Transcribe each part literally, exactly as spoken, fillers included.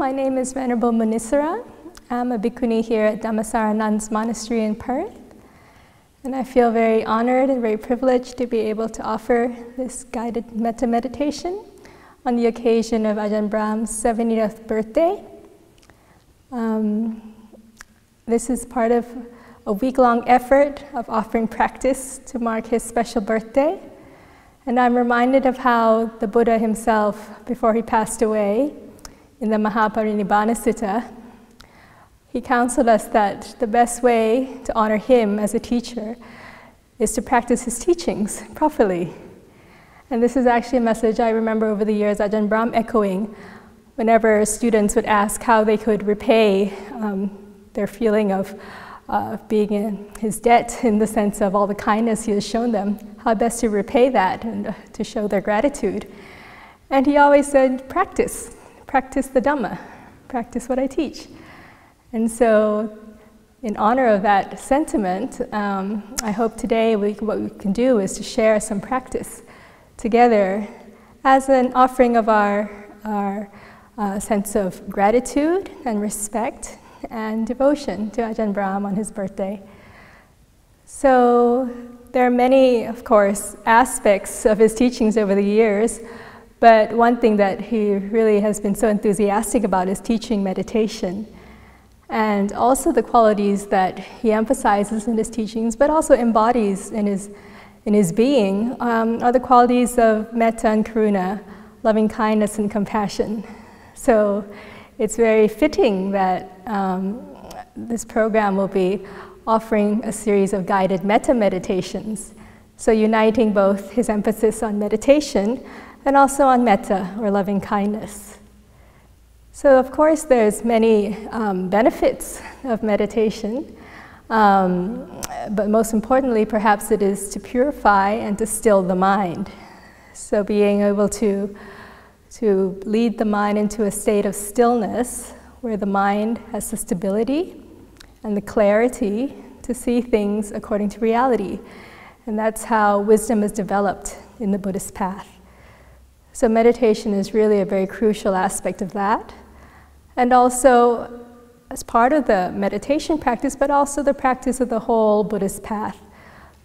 my name is Venerable Munissara. I'm a bhikkhuni here at Dhammasara Nuns Monastery in Perth. And I feel very honored and very privileged to be able to offer this guided metta meditation on the occasion of Ajahn Brahm's seventieth birthday. Um, this is part of a week-long effort of offering practice to mark his special birthday. And I'm reminded of how the Buddha himself, before he passed away, in the Mahaparinibbana Sutta, he counseled us that the best way to honor him as a teacher is to practice his teachings properly. And this is actually a message I remember over the years Ajahn Brahm echoing whenever students would ask how they could repay um, their feeling of uh, being in his debt, in the sense of all the kindness he has shown them, how best to repay that and uh, to show their gratitude. And he always said, practice, practice the Dhamma, practice what I teach. And so, in honor of that sentiment, um, I hope today we, what we can do is to share some practice together as an offering of our, our uh, sense of gratitude and respect and devotion to Ajahn Brahm on his birthday. So, there are many, of course, aspects of his teachings over the years, but one thing that he really has been so enthusiastic about is teaching meditation. And also the qualities that he emphasizes in his teachings, but also embodies in his, in his being, um, are the qualities of metta and karuna, loving kindness and compassion. So it's very fitting that um, this program will be offering a series of guided metta meditations, so uniting both his emphasis on meditation and also on metta, or loving kindness. So, of course, there's many um, benefits of meditation, um, but most importantly, perhaps, it is to purify and to still the mind. So being able to, to lead the mind into a state of stillness, where the mind has the stability and the clarity to see things according to reality. And that's how wisdom is developed in the Buddhist path. So meditation is really a very crucial aspect of that. And also as part of the meditation practice, but also the practice of the whole Buddhist path.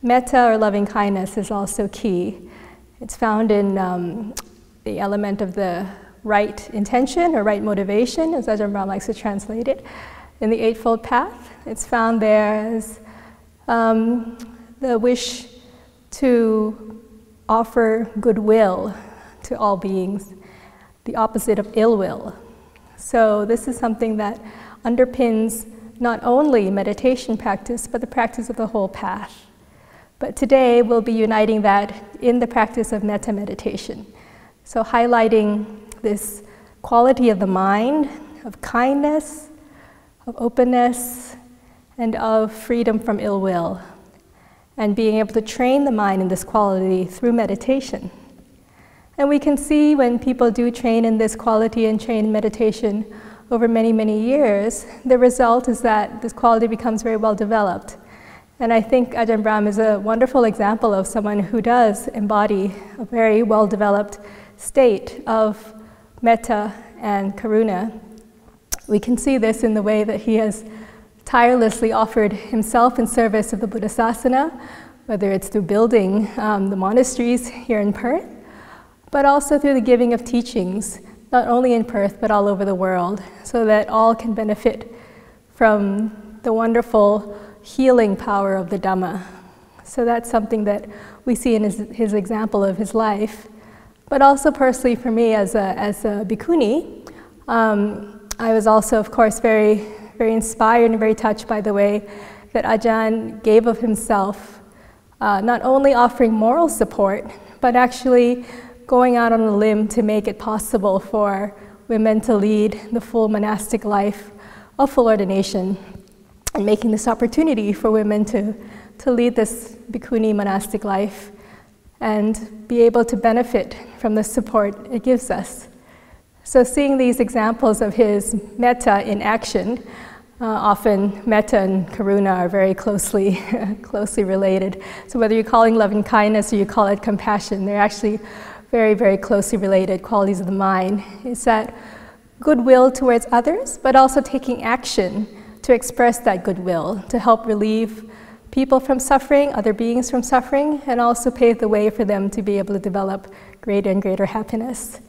Metta, or loving kindness, is also key. It's found in um, the element of the right intention, or right motivation, as Ajahn Brahm likes to translate it, in the Eightfold Path. It's found there as um, the wish to offer goodwill to all beings, the opposite of ill will. So this is something that underpins not only meditation practice, but the practice of the whole path. But today we'll be uniting that in the practice of metta meditation. So highlighting this quality of the mind, of kindness, of openness, and of freedom from ill will, and being able to train the mind in this quality through meditation. And we can see when people do train in this quality and train in meditation over many, many years, the result is that this quality becomes very well developed. And I think Ajahn Brahm is a wonderful example of someone who does embody a very well-developed state of metta and karuna. We can see this in the way that he has tirelessly offered himself in service of the Buddha Sasana, whether it's through building um, the monasteries here in Perth, but also through the giving of teachings, not only in Perth, but all over the world, so that all can benefit from the wonderful healing power of the Dhamma. So that's something that we see in his, his example of his life. But also personally for me as a, as a bhikkhuni, um, I was also, of course, very, very inspired and very touched by the way that Ajahn gave of himself, uh, not only offering moral support, but actually going out on a limb to make it possible for women to lead the full monastic life of full ordination, and making this opportunity for women to, to lead this bhikkhuni monastic life and be able to benefit from the support it gives us. So seeing these examples of his metta in action, uh, often metta and karuna are very closely, closely related. So whether you're calling loving kindness or you call it compassion, they're actually very, very closely related qualities of the mind, is that goodwill towards others, but also taking action to express that goodwill, to help relieve people from suffering, other beings from suffering, and also pave the way for them to be able to develop greater and greater happiness.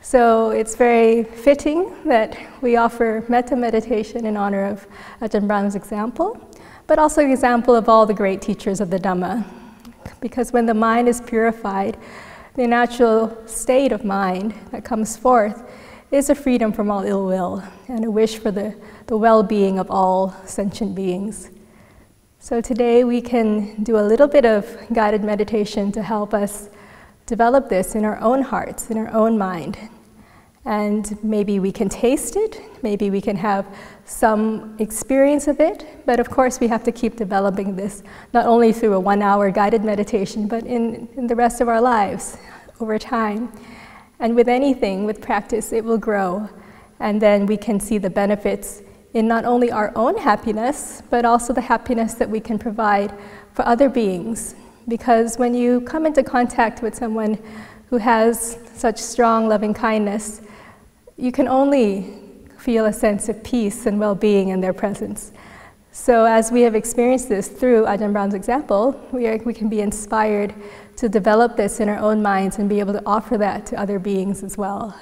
So it's very fitting that we offer metta meditation in honor of Ajahn Brahm's example, but also an example of all the great teachers of the Dhamma. Because when the mind is purified, the natural state of mind that comes forth is a freedom from all ill will and a wish for the, the well-being of all sentient beings. So today we can do a little bit of guided meditation to help us develop this in our own hearts, in our own mind. And maybe we can taste it, maybe we can have some experience of it, but of course we have to keep developing this, not only through a one-hour guided meditation, but in, in the rest of our lives, over time. And with anything, with practice, it will grow. And then we can see the benefits in not only our own happiness, but also the happiness that we can provide for other beings. Because when you come into contact with someone who has such strong loving kindness, you can only feel a sense of peace and well-being in their presence. So as we have experienced this through Ajahn Brahm's example, we, are, we can be inspired to develop this in our own minds and be able to offer that to other beings as well.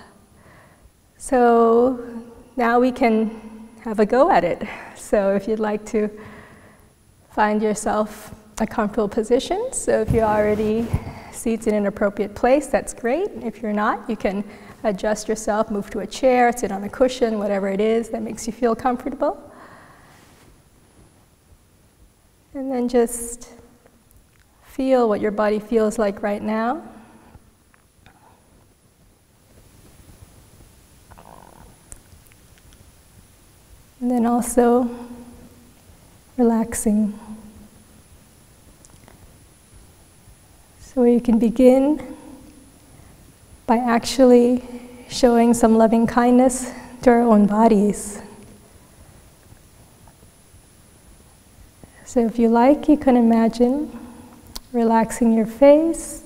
So now we can have a go at it. So if you'd like to find yourself a comfortable position, so if you're already seated in an appropriate place, that's great. If you're not, you can adjust yourself, move to a chair, sit on a cushion, whatever it is that makes you feel comfortable. And then just feel what your body feels like right now. And then also relaxing. So you can begin by actually showing some loving kindness to our own bodies. So if you like, you can imagine relaxing your face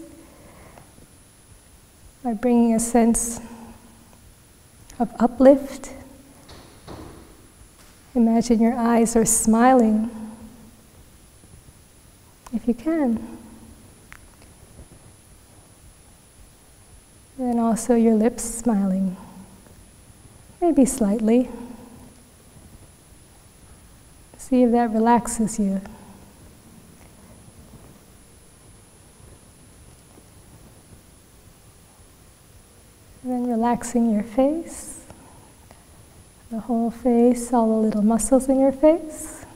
by bringing a sense of uplift. Imagine your eyes are smiling, if you can. And also your lips smiling, maybe slightly. See if that relaxes you. And then relaxing your face, the whole face, all the little muscles in your face.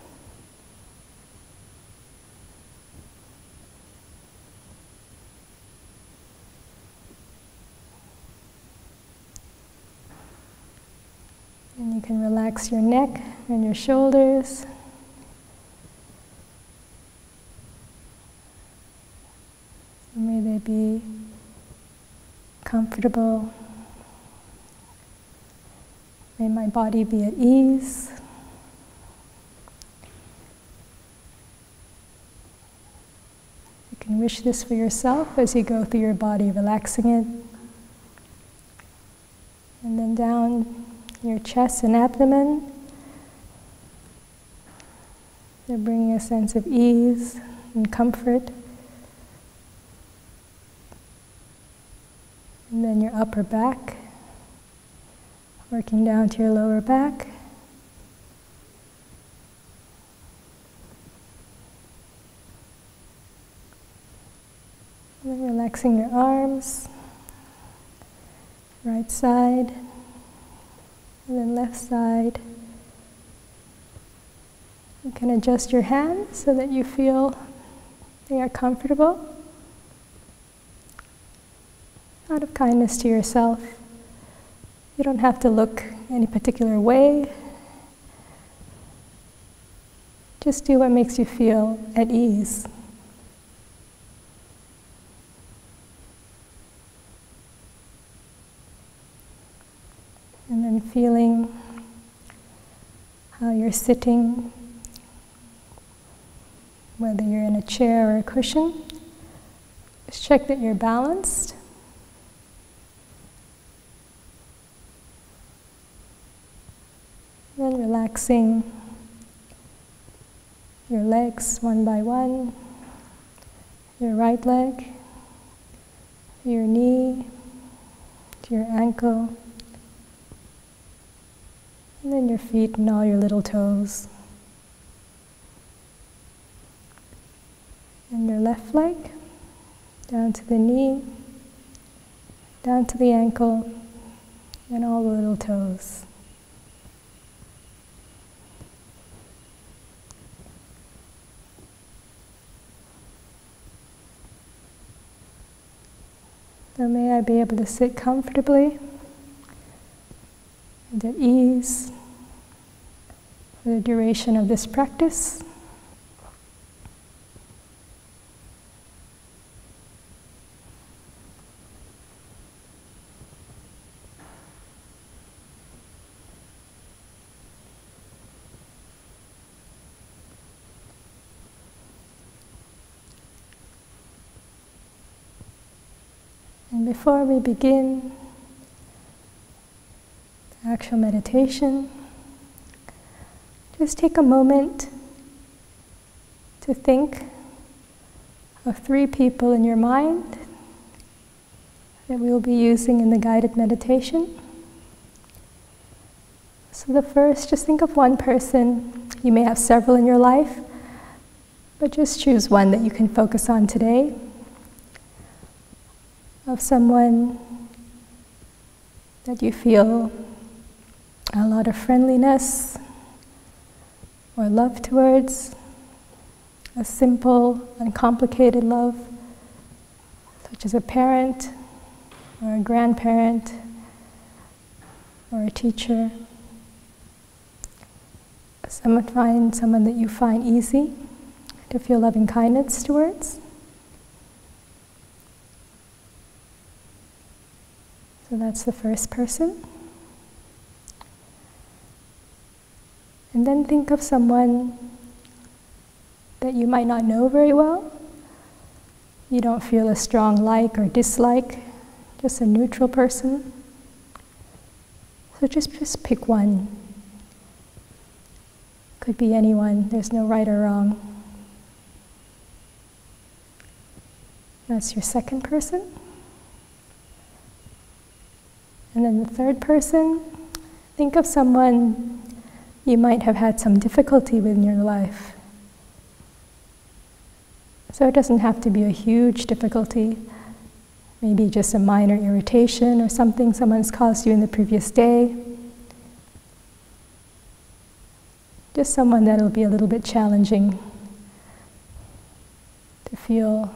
You can relax your neck and your shoulders. May they be comfortable. May my body be at ease. You can wish this for yourself as you go through your body, relaxing it. And then down your chest and abdomen. They're bringing a sense of ease and comfort. And then your upper back, working down to your lower back. And then relaxing your arms, right side. And then left side. You can adjust your hands so that you feel they are comfortable. Out of kindness to yourself. You don't have to look any particular way. Just do what makes you feel at ease. And then feeling how you're sitting, whether you're in a chair or a cushion. Just check that you're balanced. And then relaxing your legs one by one, your right leg, your knee, to your ankle, and then your feet and all your little toes. And your left leg, down to the knee, down to the ankle, and all the little toes. So may I be able to sit comfortably and at ease for the duration of this practice. Before we begin the actual meditation, just take a moment to think of three people in your mind that we will be using in the guided meditation. So the first, just think of one person. You may have several in your life, but just choose one that you can focus on today. Of someone that you feel a lot of friendliness or love towards, a simple, uncomplicated love, such as a parent or a grandparent or a teacher. Someone find someone that you find easy to feel loving kindness towards. So that's the first person. And then think of someone that you might not know very well. You don't feel a strong like or dislike, just a neutral person. So just, just pick one. Could be anyone, there's no right or wrong. That's your second person. And then the third person, think of someone you might have had some difficulty with in your life. So it doesn't have to be a huge difficulty, maybe just a minor irritation or something someone's caused you in the previous day. Just someone that'll be a little bit challenging to feel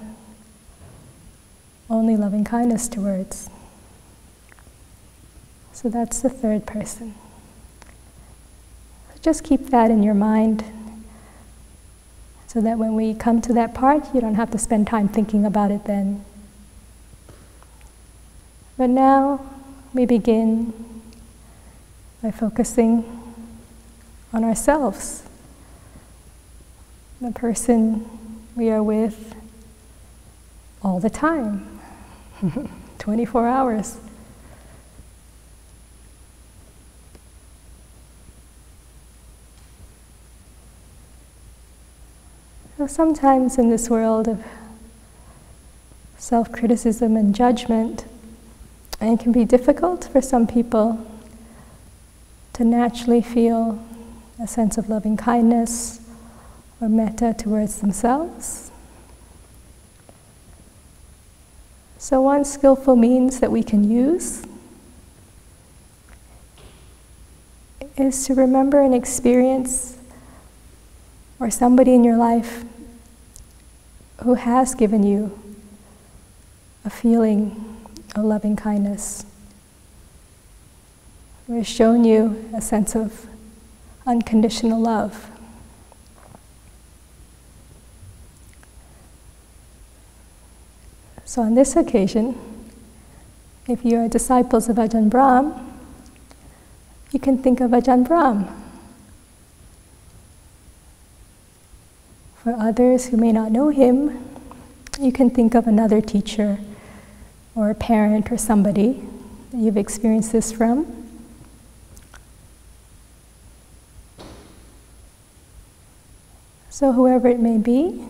only loving kindness towards. So that's the third person. Just keep that in your mind so that when we come to that part, you don't have to spend time thinking about it then. But now we begin by focusing on ourselves, the person we are with all the time, twenty-four hours. Sometimes in this world of self-criticism and judgment, and it can be difficult for some people to naturally feel a sense of loving kindness or metta towards themselves. So one skillful means that we can use is to remember an experience or somebody in your life who has given you a feeling of loving kindness, who has shown you a sense of unconditional love. So on this occasion, if you are disciples of Ajahn Brahm, you can think of Ajahn Brahm. For others who may not know him, you can think of another teacher or a parent or somebody that you've experienced this from. So whoever it may be,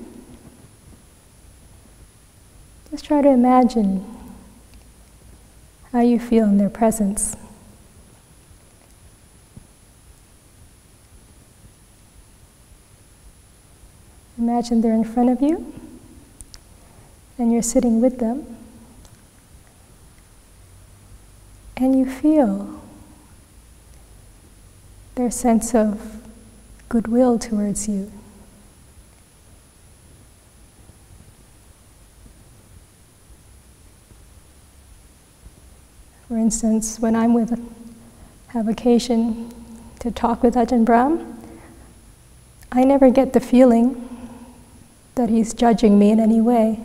just try to imagine how you feel in their presence. Imagine they're in front of you, and you're sitting with them, and you feel their sense of goodwill towards you. For instance, when I'm with, have occasion to talk with Ajahn Brahm, I never get the feeling that he's judging me in any way.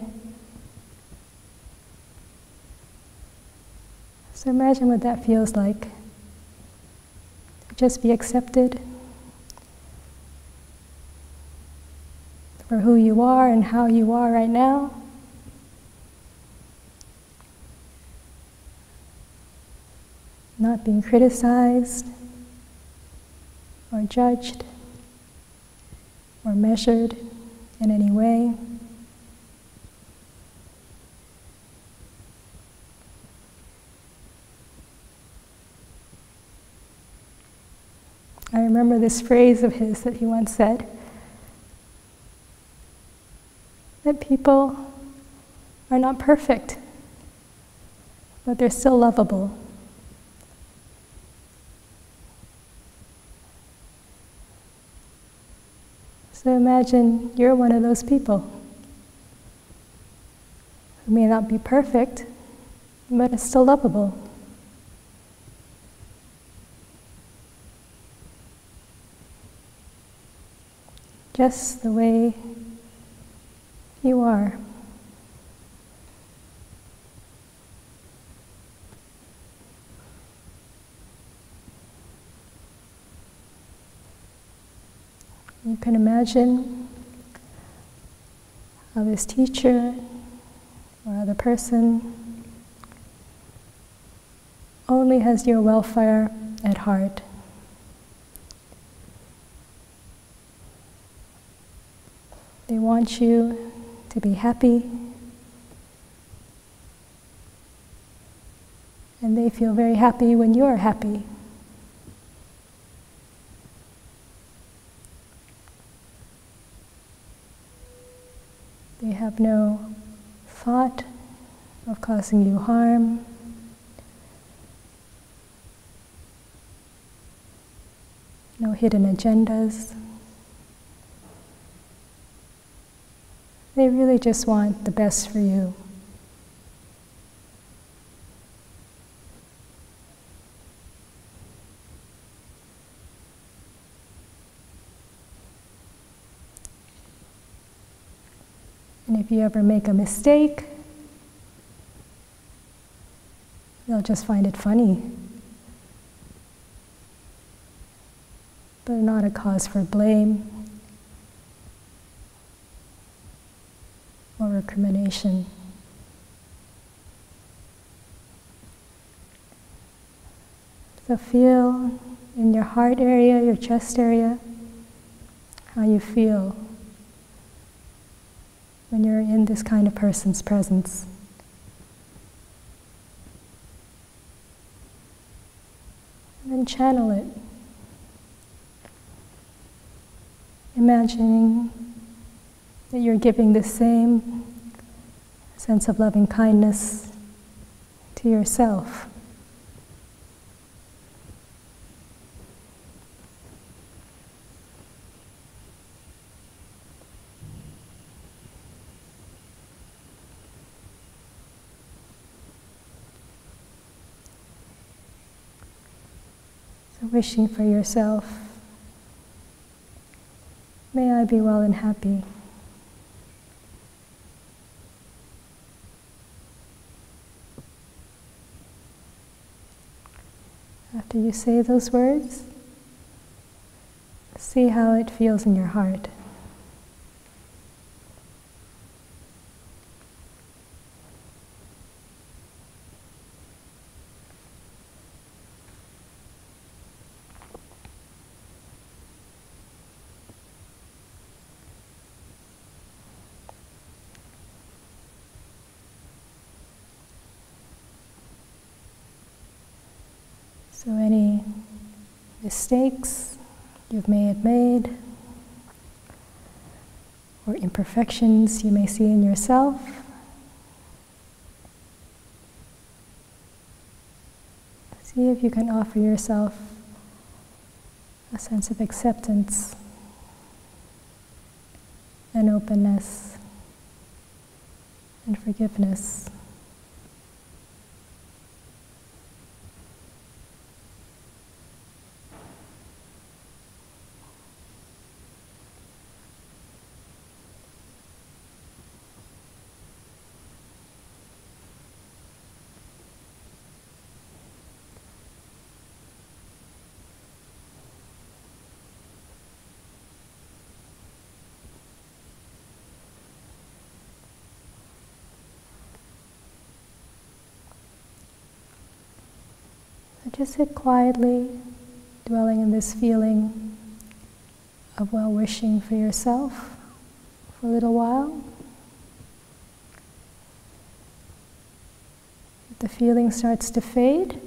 So imagine what that feels like. Just be accepted for who you are and how you are right now. Not being criticized or judged or measured in any way. I remember this phrase of his that he once said, that people are not perfect, but they're still lovable. So imagine you're one of those people who may not be perfect, but are still lovable. Just the way you are. You can imagine how this teacher or other person only has your welfare at heart. They want you to be happy, and they feel very happy when you're happy. They have no thought of causing you harm. No hidden agendas. They really just want the best for you. And if you ever make a mistake, they'll just find it funny, but not a cause for blame or recrimination. So feel in your heart area, your chest area, how you feel when you're in this kind of person's presence. And then channel it, imagining that you're giving the same sense of loving kindness to yourself. So wishing for yourself, may I be well and happy. After you say those words, see how it feels in your heart. So any mistakes you've may have made, or imperfections you may see in yourself, see if you can offer yourself a sense of acceptance and openness and forgiveness. Just sit quietly, dwelling in this feeling of well-wishing for yourself for a little while. If the feeling starts to fade,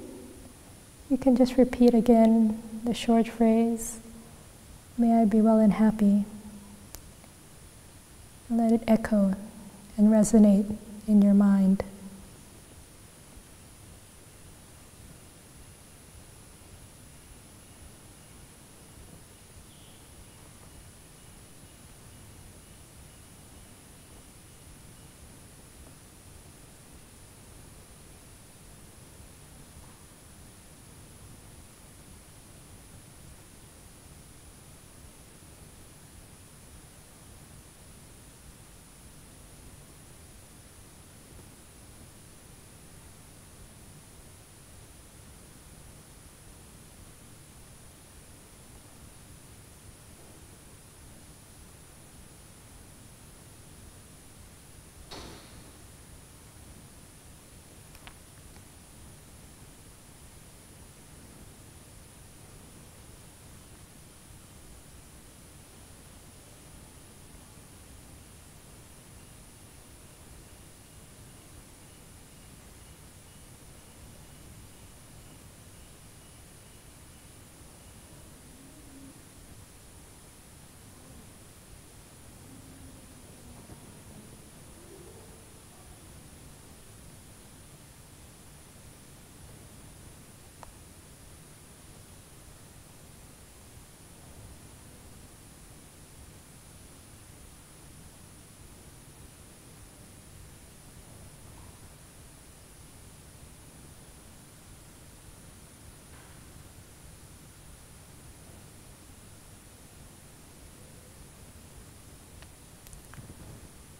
you can just repeat again the short phrase, "May I be well and happy," and let it echo and resonate in your mind.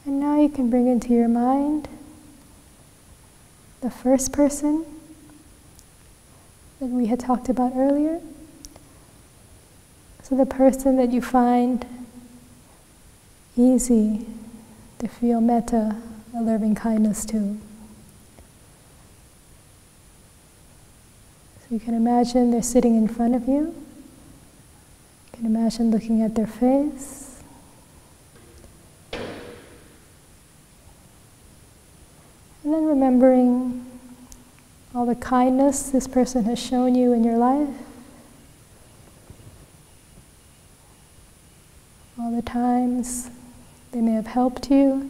And now you can bring into your mind the first person that we had talked about earlier. So the person that you find easy to feel metta, a loving kindness to. So you can imagine they're sitting in front of you. You can imagine looking at their face. And then remembering all the kindness this person has shown you in your life, all the times they may have helped you,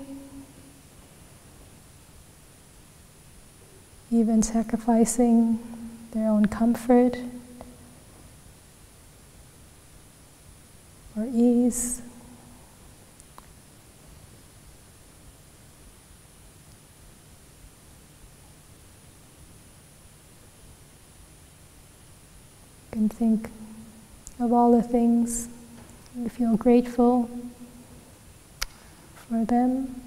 even sacrificing their own comfort or ease. And think of all the things you feel grateful for them.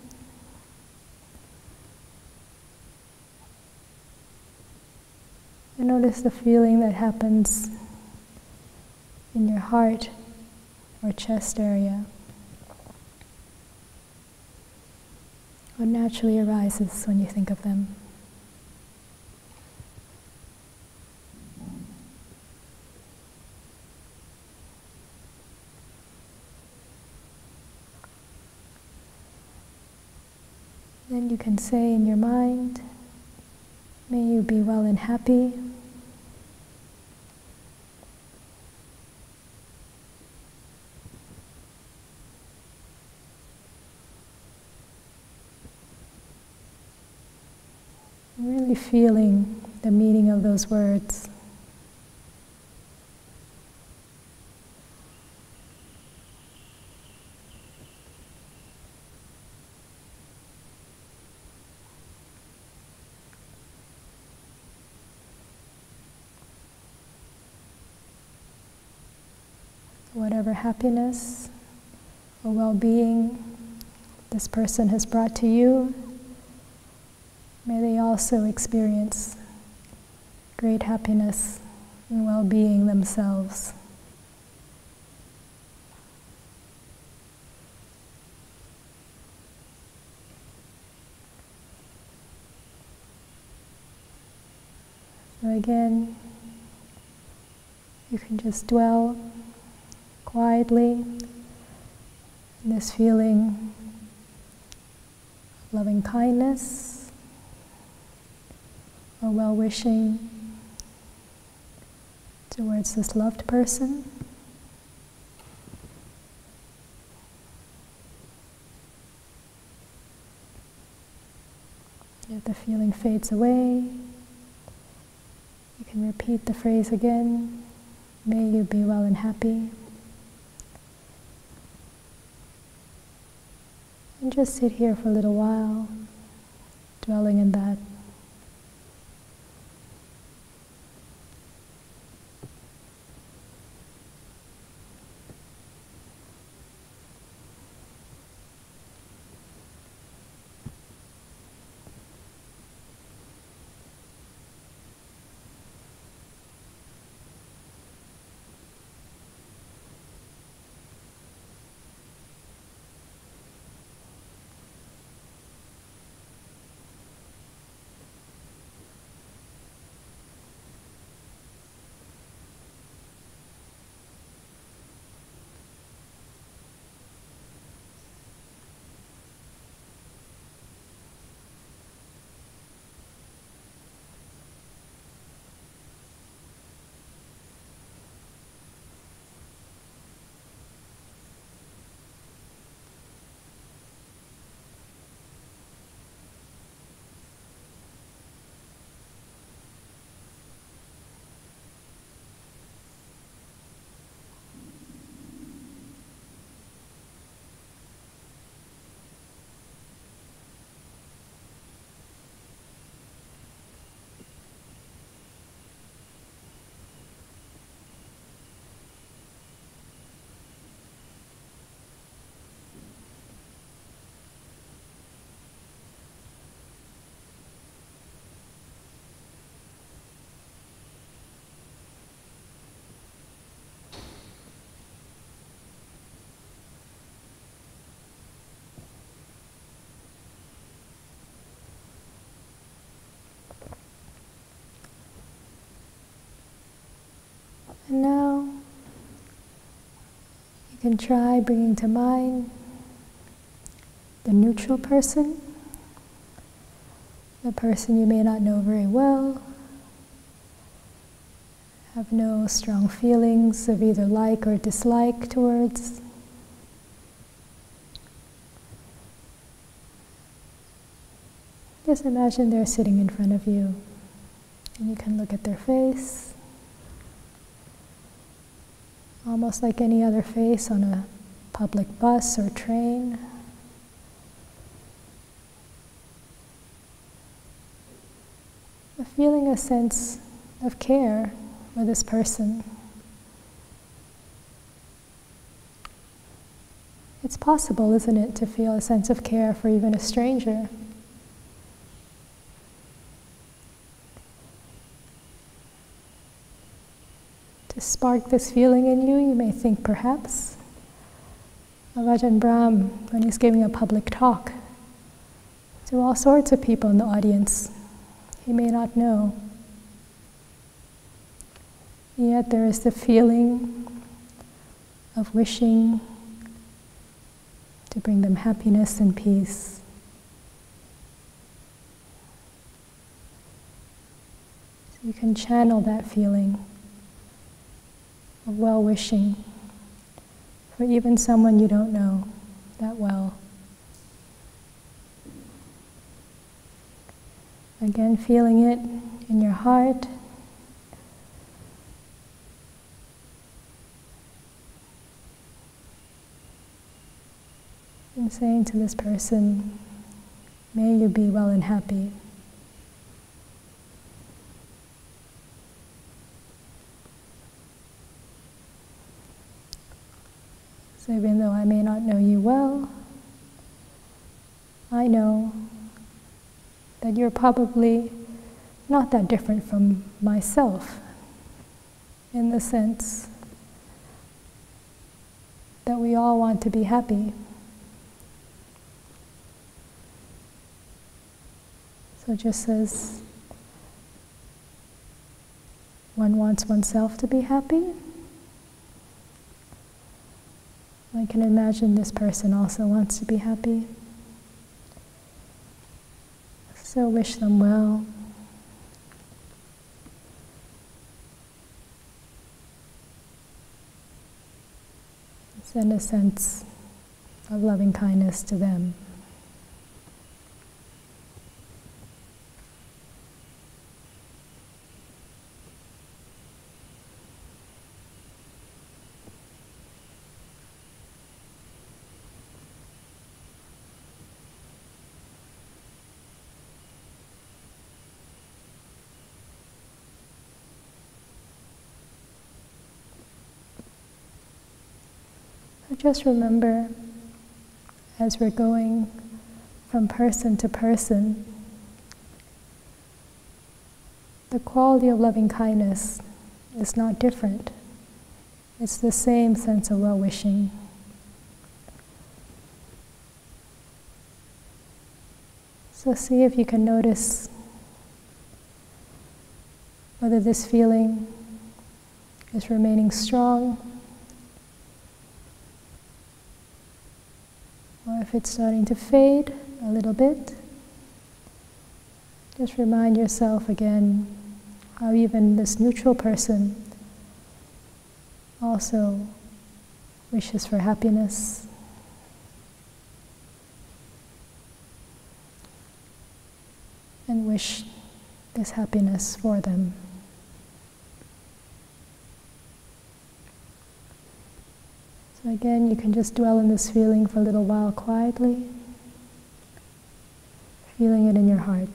And notice the feeling that happens in your heart or chest area. What naturally arises when you think of them. Then you can say in your mind, "May you be well and happy. really feeling the meaning of those words. Whatever happiness or well-being this person has brought to you, may they also experience great happiness and well-being themselves. So again, you can just dwell quietly in this feeling of loving kindness or well-wishing towards this loved person. If the feeling fades away, you can repeat the phrase again, "May you be well and happy." And just sit here for a little while, dwelling in that. And now, you can try bringing to mind the neutral person, the person you may not know very well, have no strong feelings of either like or dislike towards. Just imagine they're sitting in front of you, and you can look at their face, almost like any other face on a public bus or train. Feeling a sense of care for this person. It's possible, isn't it, to feel a sense of care for even a stranger? To spark this feeling in you, you may think perhaps of Ajahn Brahm when he's giving a public talk to all sorts of people in the audience he may not know. Yet there is the feeling of wishing to bring them happiness and peace. So you can channel that feeling of well-wishing for even someone you don't know that well. Again, feeling it in your heart. And saying to this person, may you be well and happy. So even though I may not know you well, I know that you're probably not that different from myself, in the sense that we all want to be happy. So just as one wants oneself to be happy, I can imagine this person also wants to be happy. So wish them well. Send a sense of loving kindness to them. Just remember, as we're going from person to person, the quality of loving kindness is not different. It's the same sense of well-wishing. So see if you can notice whether this feeling is remaining strong, or if it's starting to fade a little bit. Just remind yourself again how even this neutral person also wishes for happiness. And wish this happiness for them. Again, you can just dwell in this feeling for a little while quietly, feeling it in your heart.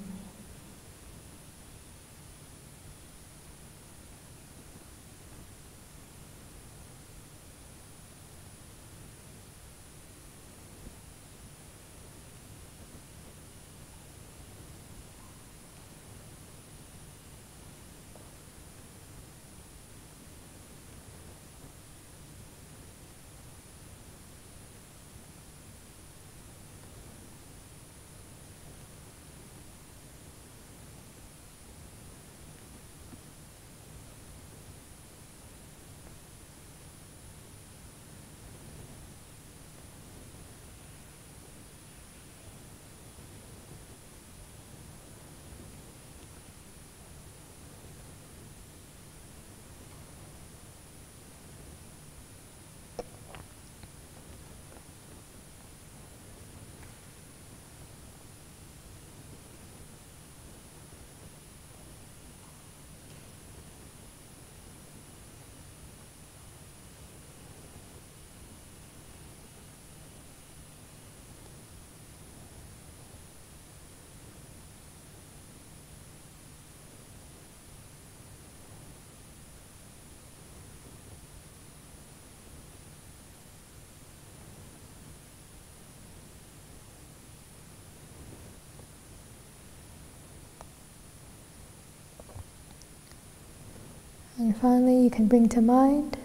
And finally, you can bring to mind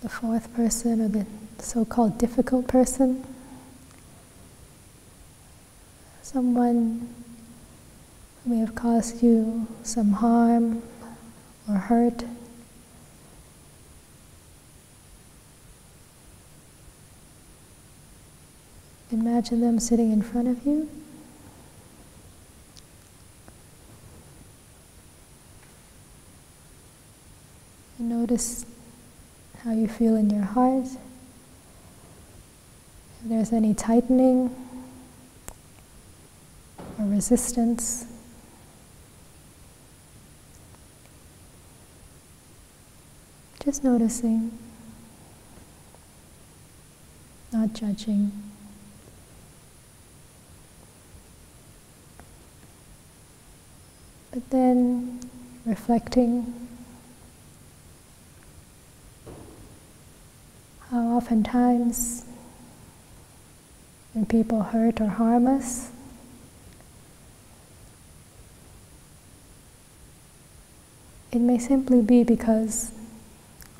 the fourth person, or the so-called difficult person. Someone who may have caused you some harm or hurt. Imagine them sitting in front of you. Notice how you feel in your heart, if there's any tightening or resistance. Just noticing, not judging. But then reflecting how oftentimes when people hurt or harm us, it may simply be because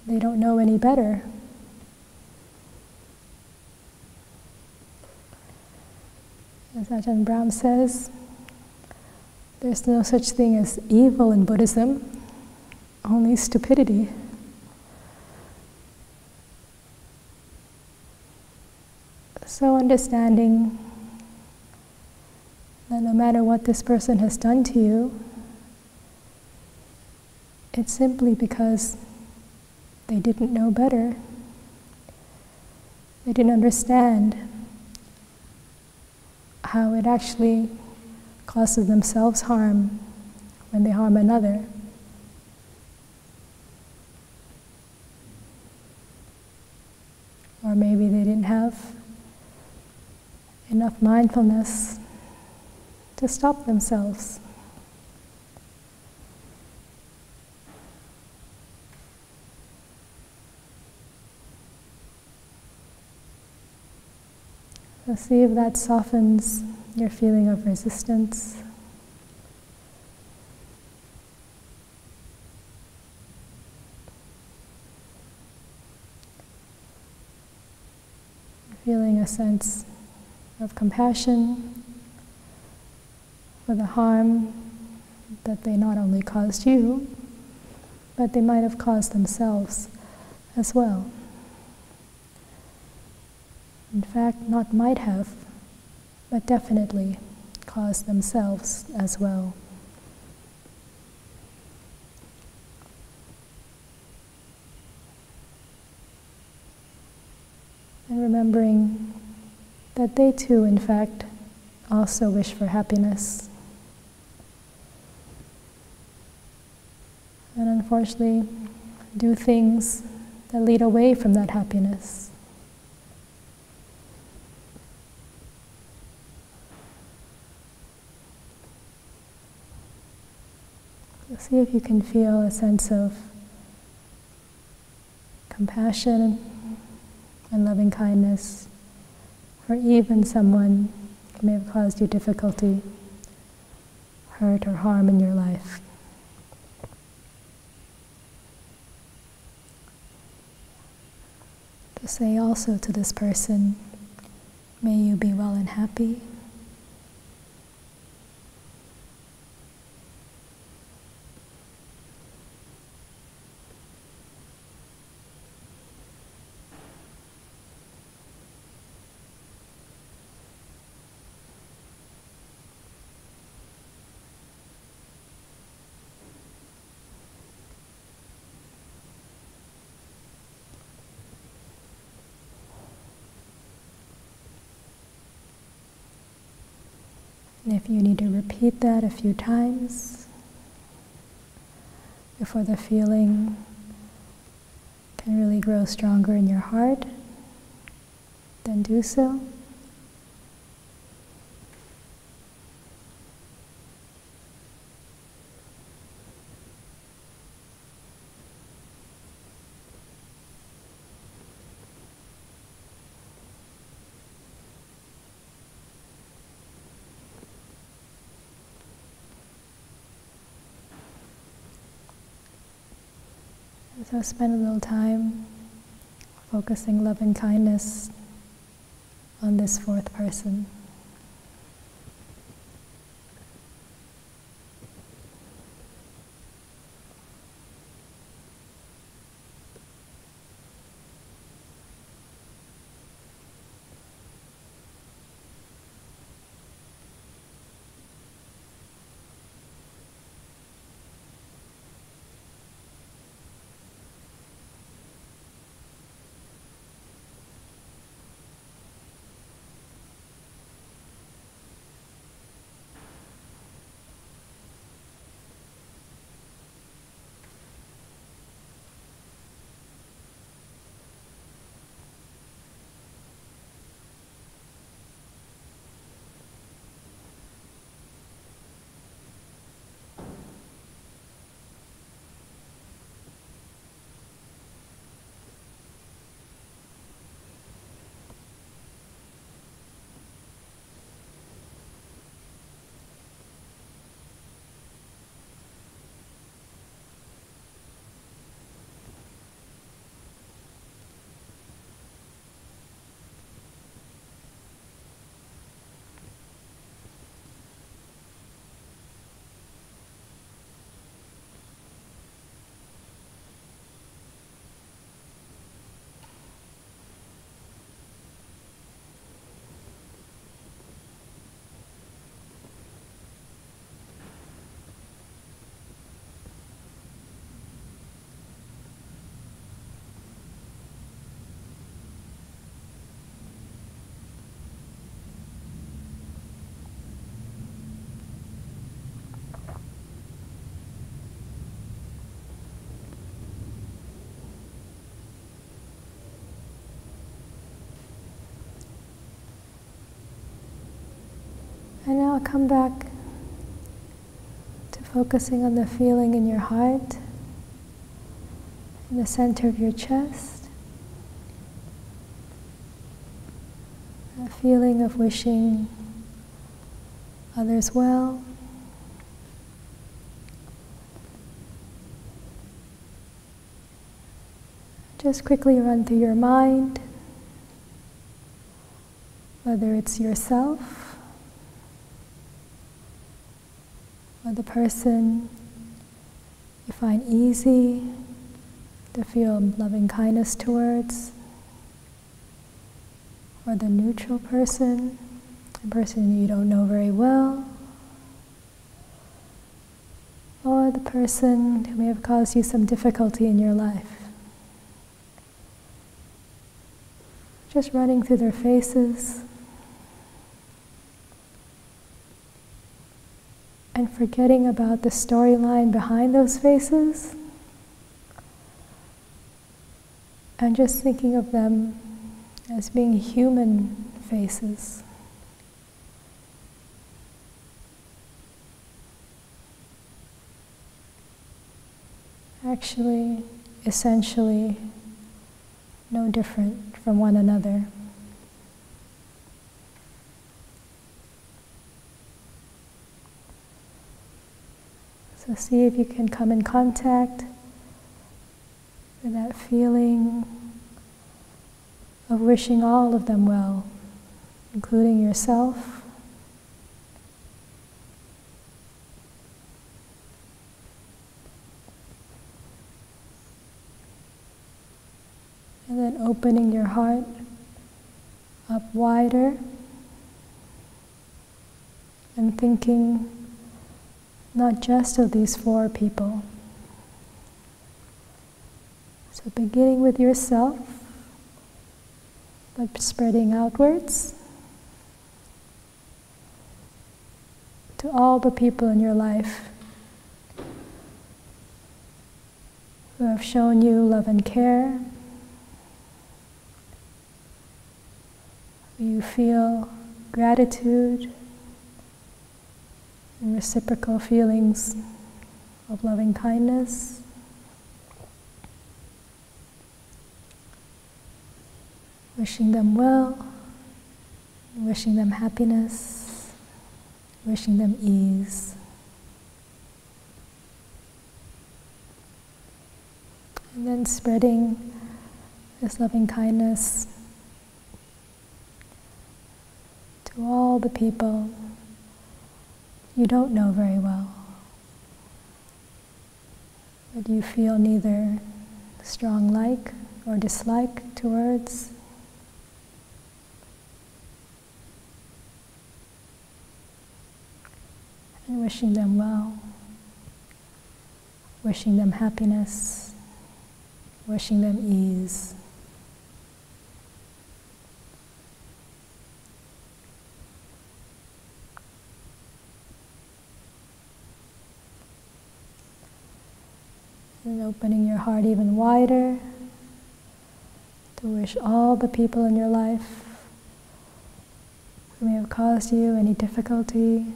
they don't know any better. As Ajahn Brahm says, there's no such thing as evil in Buddhism, only stupidity. So understanding that no matter what this person has done to you, it's simply because they didn't know better. They didn't understand how it actually causes themselves harm when they harm another. Or maybe they didn't have enough mindfulness to stop themselves. So see if that softens your feeling of resistance. Feeling a sense of compassion for the harm that they not only caused you, but they might have caused themselves as well. In fact, not might have, but definitely cause themselves as well. And remembering that they too, in fact, also wish for happiness. And unfortunately, do things that lead away from that happiness. See if you can feel a sense of compassion and loving kindness for even someone who may have caused you difficulty, hurt, or harm in your life. To say also to this person, may you be well and happy. And if you need to repeat that a few times before the feeling can really grow stronger in your heart, then do so. So spend a little time focusing love and kindness on this fourth person. And now come back to focusing on the feeling in your heart, in the center of your chest. A feeling of wishing others well. Just quickly run through your mind, whether it's yourself, or the person you find easy to feel loving kindness towards, or the neutral person, a person you don't know very well, or the person who may have caused you some difficulty in your life. Just running through their faces and forgetting about the storyline behind those faces and just thinking of them as being human faces. Actually, essentially, no different from one another. So see if you can come in contact with that feeling of wishing all of them well, including yourself. And then opening your heart up wider and thinking not just of these four people. So beginning with yourself, but spreading outwards to all the people in your life who have shown you love and care, you feel gratitude and reciprocal feelings of loving kindness. Wishing them well, wishing them happiness, wishing them ease. And then spreading this loving kindness to all the people you don't know very well, but you feel neither strong like or dislike towards. And wishing them well, wishing them happiness, wishing them ease. And opening your heart even wider to wish all the people in your life who may have caused you any difficulty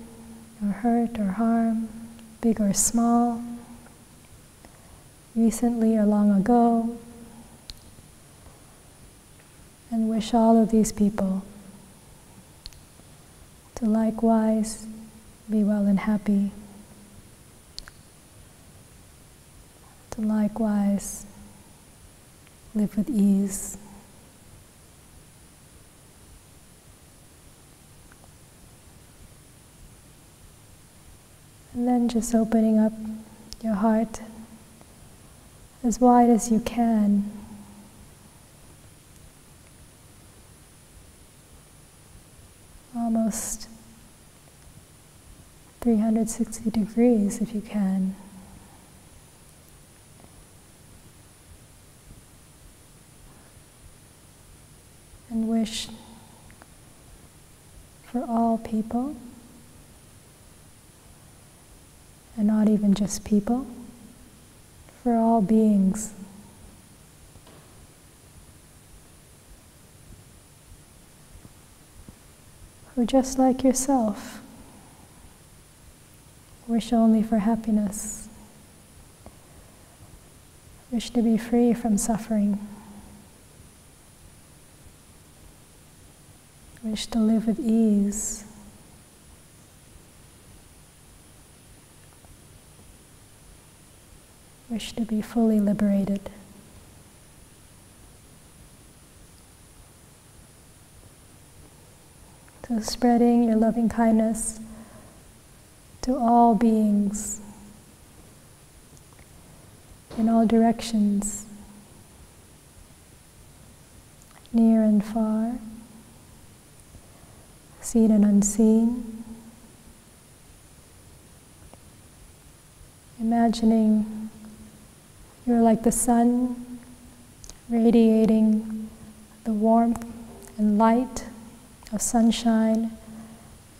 or hurt or harm, big or small, recently or long ago, and wish all of these people to likewise be well and happy, to likewise live with ease. And then just opening up your heart as wide as you can, almost three hundred sixty degrees if you can. And wish for all people, and not even just people, for all beings. Who, just like yourself, wish only for happiness, wish to be free from suffering, wish to live with ease. Wish to be fully liberated. So spreading your loving kindness to all beings, in all directions, near and far, seen and unseen, imagining you're like the sun, radiating the warmth and light of sunshine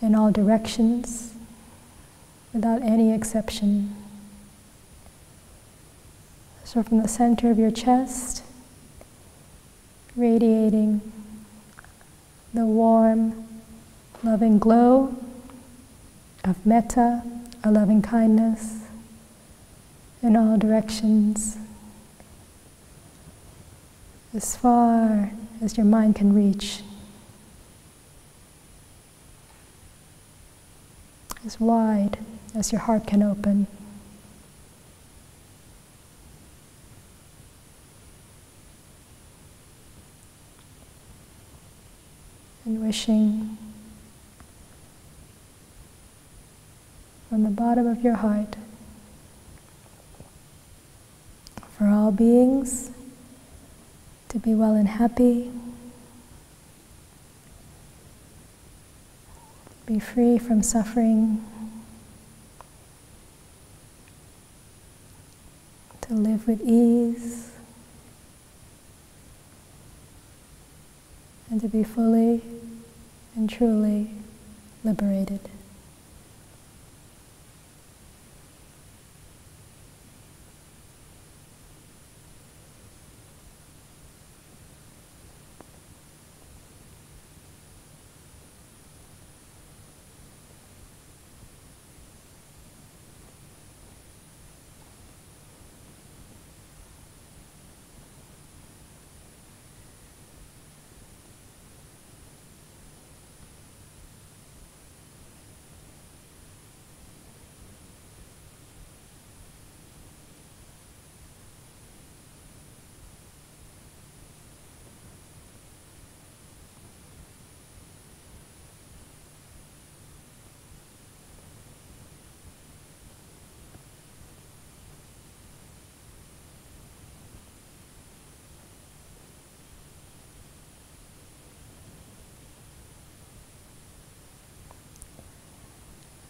in all directions, without any exception. So from the center of your chest, radiating the warm, loving glow of metta, a loving kindness, in all directions, as far as your mind can reach, as wide as your heart can open. And wishing from the bottom of your heart for all beings to be well and happy, to be free from suffering, to live with ease, and to be fully and truly liberated.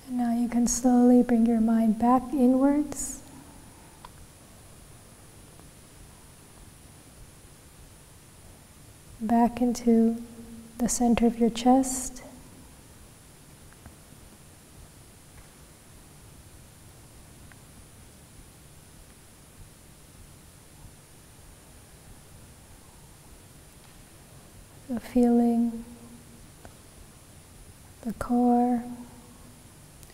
Now you can slowly bring your mind back inwards, back into the center of your chest, the feeling, the core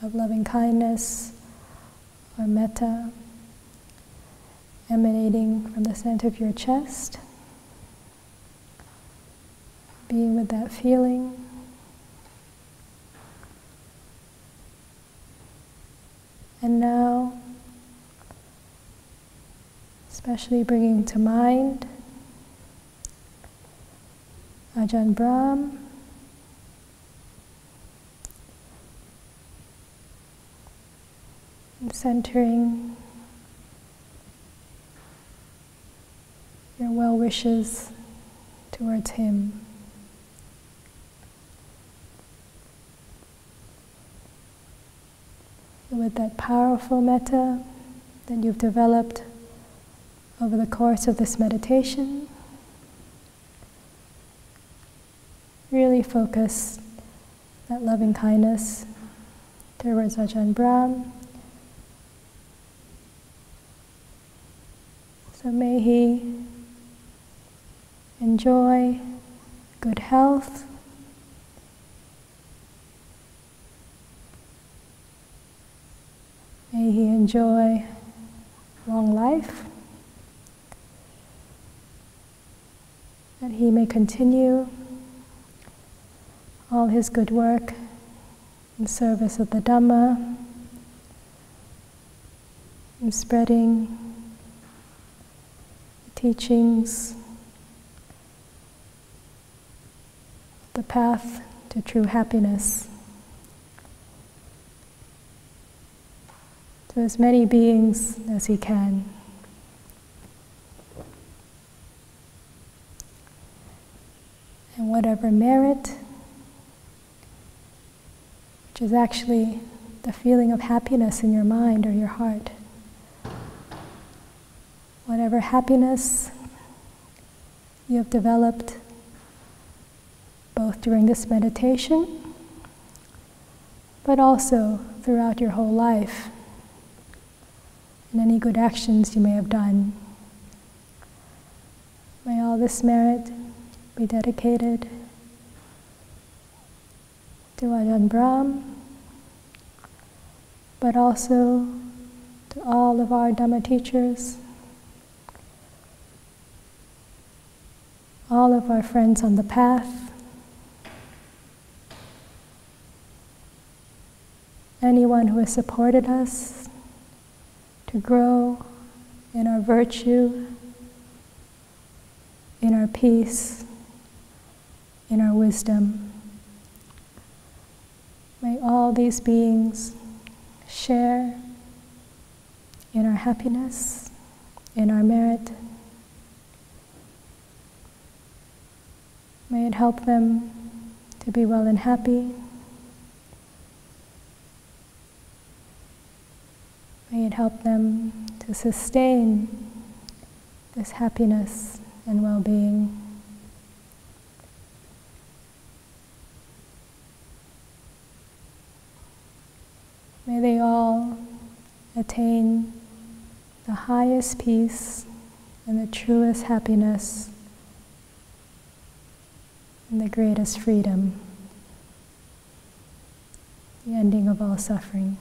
of loving kindness or metta emanating from the center of your chest, being with that feeling, and now especially bringing to mind Ajahn Brahm, centering your well wishes towards him. And with that powerful metta that you've developed over the course of this meditation, really focus that loving kindness towards Ajahn Brahm. So may he enjoy good health, May he enjoy long life, that he may continue all his good work in service of the Dhamma, in spreading the teachings, the path to true happiness, to as many beings as he can. And whatever merit, which is actually the feeling of happiness in your mind or your heart, whatever happiness you have developed both during this meditation, but also throughout your whole life, and any good actions you may have done. May all this merit be dedicated to Ajahn Brahm, but also to all of our Dhamma teachers, all of our friends on the path, anyone who has supported us to grow in our virtue, in our peace, in our wisdom. May all these beings share in our happiness, in our merit. May it help them to be well and happy. May it help them to sustain this happiness and well-being. May they all attain the highest peace and the truest happiness and the greatest freedom, the ending of all suffering.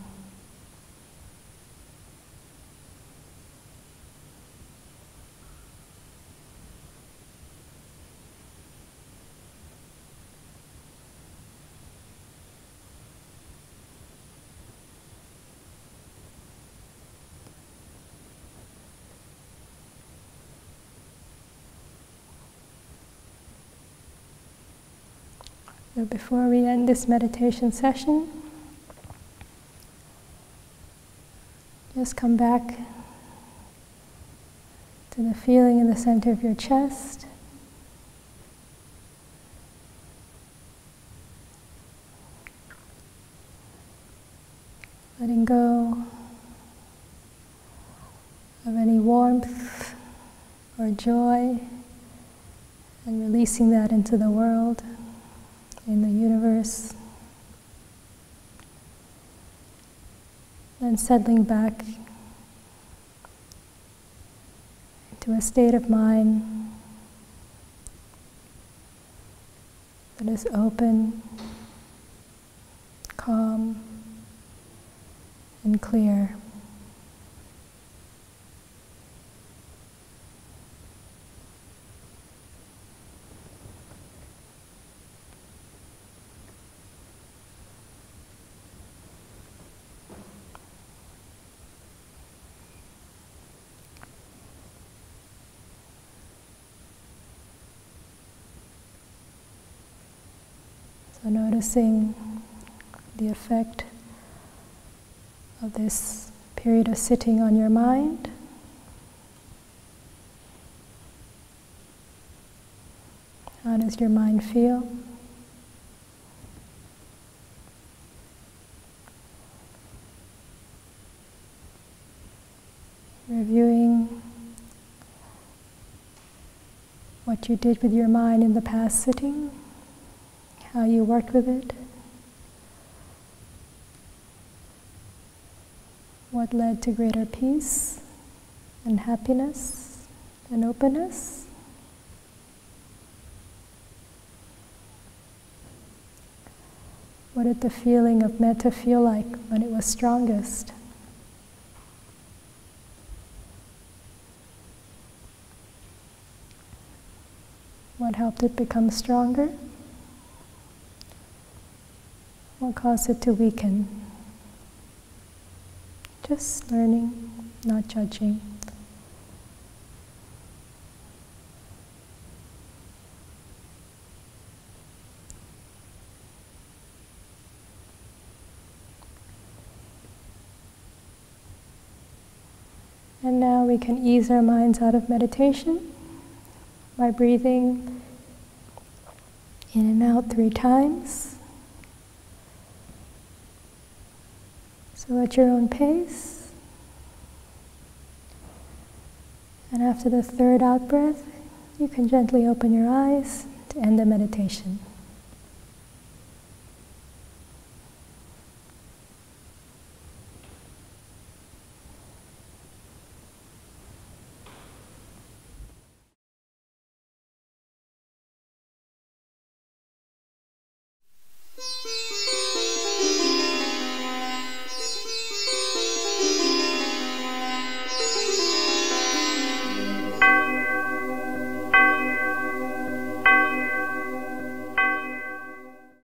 So before we end this meditation session, just come back to the feeling in the center of your chest. Letting go of any warmth or joy and releasing that into the world, in the universe, and settling back into a state of mind that is open, calm, and clear. So noticing the effect of this period of sitting on your mind. How does your mind feel? Reviewing what you did with your mind in the past sitting, how you worked with it, what led to greater peace and happiness and openness, what did the feeling of metta feel like when it was strongest, What helped it become stronger? What caused it to weaken? Just learning, not judging. And now we can ease our minds out of meditation by breathing in and out three times. So at your own pace. And after the third out breath, you can gently open your eyes to end the meditation.